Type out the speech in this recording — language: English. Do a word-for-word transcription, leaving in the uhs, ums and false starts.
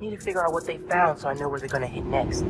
Need to figure out what they found so I know where they're gonna hit next.